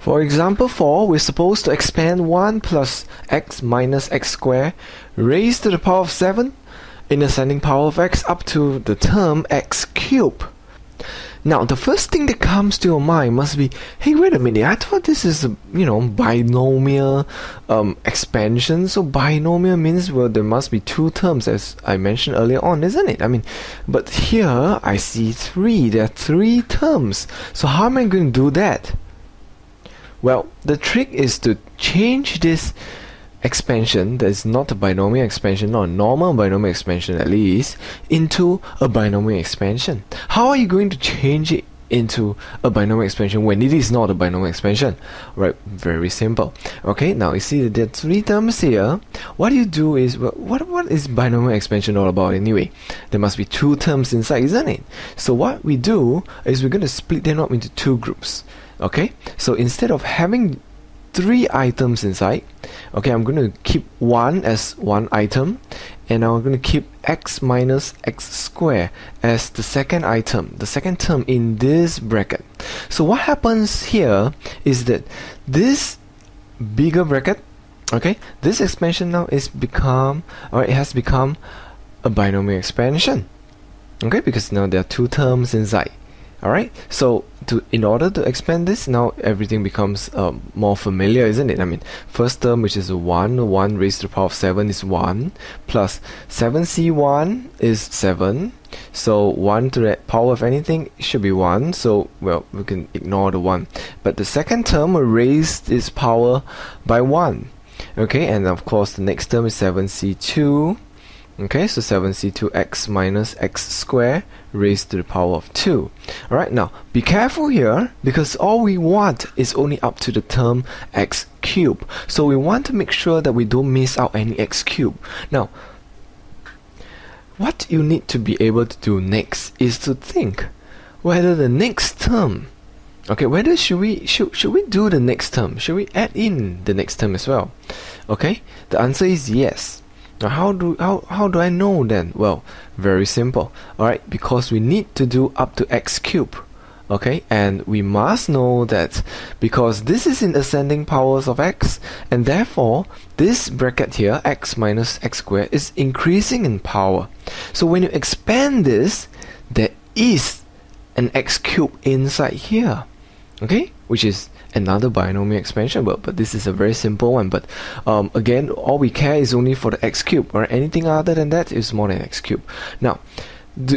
For example 4, we're supposed to expand 1 plus x minus x squared raised to the power of 7 in ascending power of x up to the term x cubed. Now the first thing that comes to your mind must be, hey, wait a minute, I thought this is a, binomial expansion. So binomial means, well, there must be two terms, as I mentioned earlier on, isn't it? I mean, but here I see 3. There are 3 terms. So how am I going to do that? Well, the trick is to change this expansion, that is not a binomial expansion, not a normal binomial expansion at least, into a binomial expansion. How are you going to change it into a binomial expansion when it is not a binomial expansion? Right, very simple. Okay, now you see that there are 3 terms here. What you do is, well, what is binomial expansion all about anyway? There must be 2 terms inside, isn't it? So what we do is we're going to split them up into 2 groups. Okay, so instead of having 3 items inside, okay, I'm going to keep 1 as 1 item, and I'm going to keep x minus x squared as the second item, the second term in this bracket. So what happens here is that this bigger bracket, okay, this expansion now is become, or it has become, a binomial expansion, okay, because now there are 2 terms inside. Alright, so in order to expand this, now everything becomes more familiar, isn't it? I mean, first term, which is 1 raised to the power of 7 is 1, plus 7c1 is 7, so 1 to the power of anything should be 1, so, well, we can ignore the 1. But the second term will raise its power by 1, okay, and of course the next term is 7c2, okay, so 7c2x minus x squared raised to the power of 2. Alright, now be careful here, because all we want is only up to the term x cubed. So we want to make sure that we don't miss out any x cubed. Now, what you need to be able to do next is to think whether the next term, okay, whether should we do the next term? Should we add in the next term as well? Okay, the answer is yes. Now how do I know then? Well, very simple. Alright, because we need to do up to x cubed. Okay, and we must know that because this is in ascending powers of x, and therefore this bracket here, x minus x squared, is increasing in power. So when you expand this, there is an x cubed inside here. Okay, which is another binomial expansion, but this is a very simple one. But again, all we care is only for the x cubed, or anything other than that is more than x cubed. Now,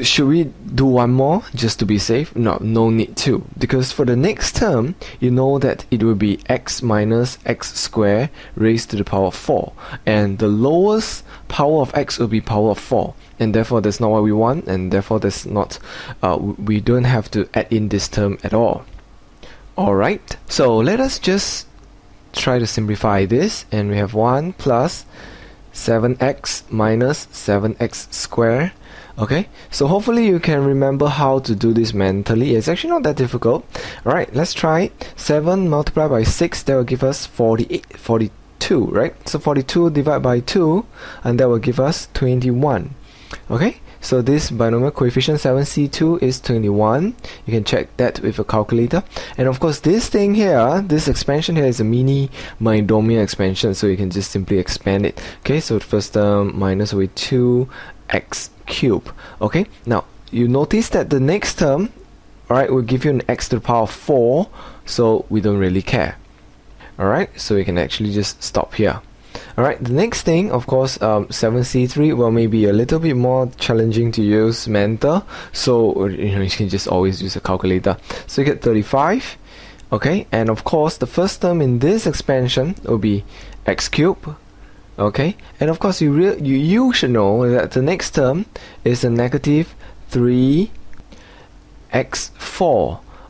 should we do one more just to be safe? No, no need to, because for the next term, you know that it will be x minus x squared raised to the power of 4, and the lowest power of x will be power of 4, and therefore that's not what we want, and therefore that's not, we don't have to add in this term at all. Alright, so let us just try to simplify this, and we have 1 plus 7x minus 7x squared. Okay, so hopefully you can remember how to do this mentally. It's actually not that difficult. Alright, let's try it. 7 multiplied by 6, that will give us 42, right? So 42 divided by 2, and that will give us 21. Okay, so this binomial coefficient 7c2 is 21. You can check that with a calculator. And of course this thing here, this expansion here, is a mini binomial expansion, so you can just simply expand it. Okay, so first term minus away 2x cubed. Okay, now you notice that the next term, alright, will give you an x to the power of 4, so we don't really care. Alright, so we can actually just stop here. Alright, the next thing, of course, 7c3, well, maybe a little bit more challenging to use mental, so you can just always use a calculator. So you get 35, okay, and of course the first term in this expansion will be x cubed, okay, and of course you should know that the next term is a negative 3x4.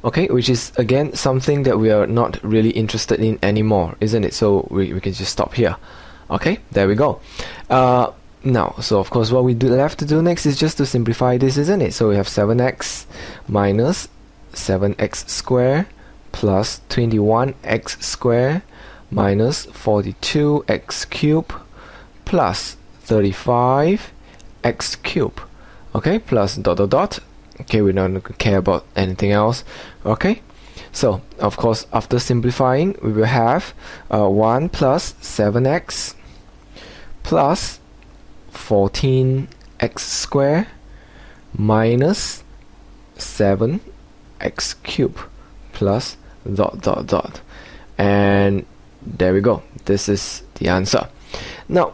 Okay, which is again something that we are not really interested in anymore, isn't it? So we can just stop here. Okay, there we go. Now, so of course what we have to do next is just to simplify this, isn't it? So we have 7x minus 7x squared plus 21x squared minus 42x cubed plus 35x cubed. Okay, plus dot dot dot. Okay, we don't care about anything else. Okay, So of course after simplifying we will have 1 plus 7x plus 14x squared minus 7x cubed plus dot dot dot, and there we go, this is the answer. Now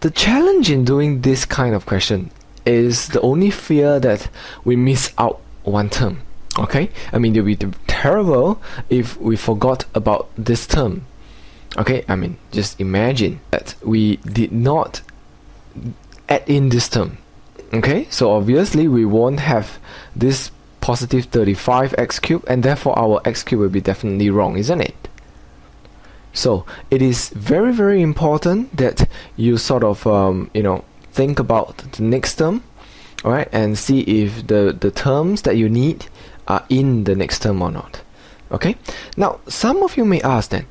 the challenge in doing this kind of question is the only fear that we miss out one term. Okay, I mean it would be terrible if we forgot about this term. Okay, I mean just imagine that we did not add in this term. Okay, so obviously we won't have this positive 35x cubed, and therefore our x cubed will be definitely wrong, isn't it? So it is very, very important that you sort of you know, think about the next term, alright, and see if the terms that you need are in the next term or not. Okay, now some of you may ask then,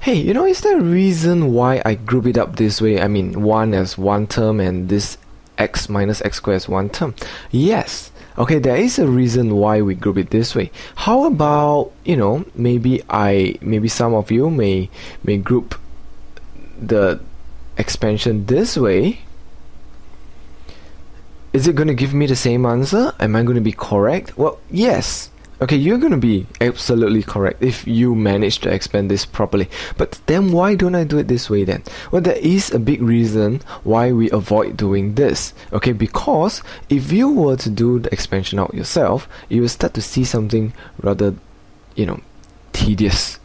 hey, you know, is there a reason why I group it up this way? I mean, 1 as one term and this x minus x squared as one term. Yes, okay, there is a reason why we group it this way. How about, you know, maybe some of you may group the expansion this way. Is it going to give me the same answer? Am I going to be correct? Well, yes. Okay, you're going to be absolutely correct if you manage to expand this properly. But then why don't I do it this way then? Well, there is a big reason why we avoid doing this. Okay, because if you were to do the expansion out yourself, you will start to see something rather, you know, tedious.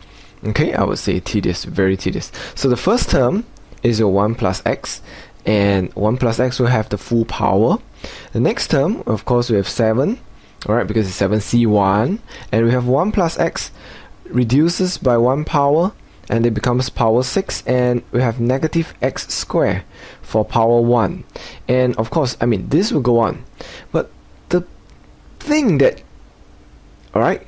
Okay, I would say tedious, very tedious. So the first term is your 1 plus x. And 1 plus x will have the full power. The next term, of course, we have 7, alright, because it's 7c1, and we have 1 plus x reduces by 1 power, and it becomes power 6, and we have negative x squared for power 1. And of course, I mean, this will go on. But the thing that, alright,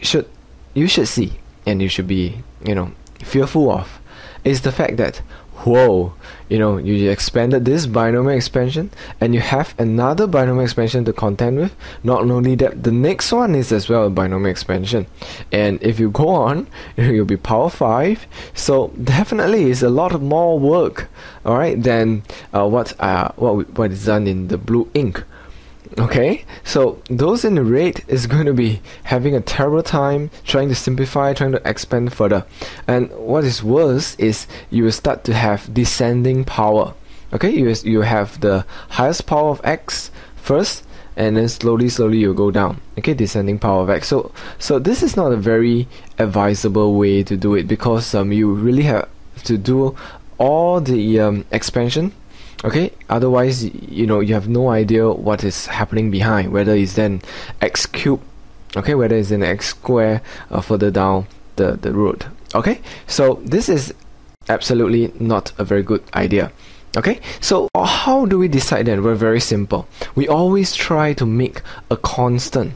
you should see, and you should be, you know, fearful of, is the fact that, whoa, you know, you expanded this binomial expansion and you have another binomial expansion to contend with. Not only that, the next one is as well a binomial expansion, and if you go on, you'll be power 5. So definitely it's a lot more work, alright, than what is done in the blue ink. Okay, so those in the red is going to be having a terrible time trying to simplify, trying to expand further. And what is worse is you will start to have descending power. Okay, you have the highest power of x first, and then slowly you go down. Okay, descending power of x. So this is not a very advisable way to do it, because you really have to do all the expansion. Okay, otherwise, you know, you have no idea what is happening behind, whether it's then x cubed, okay, whether it's then x squared further down the road. Okay, so this is absolutely not a very good idea. Okay, so how do we decide then? Well, very simple. We always try to make a constant,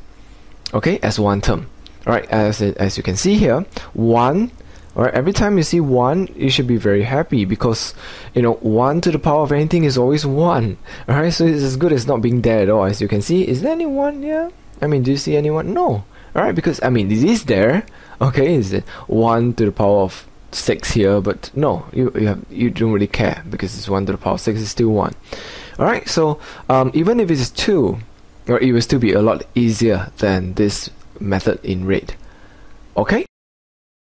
okay, as one term. Alright, as you can see here, 1. Alright, every time you see 1, you should be very happy, because, you know, 1 to the power of anything is always 1. Alright, so it's as good as not being there at all. As you can see, is there anyone here? I mean, do you see anyone? No. Alright, because, I mean, it is there. Okay, is it 1 to the power of 6 here? But no, you don't really care, because it's 1 to the power of 6 is still 1. Alright, so even if it's 2, it will still be a lot easier than this method in red. Okay,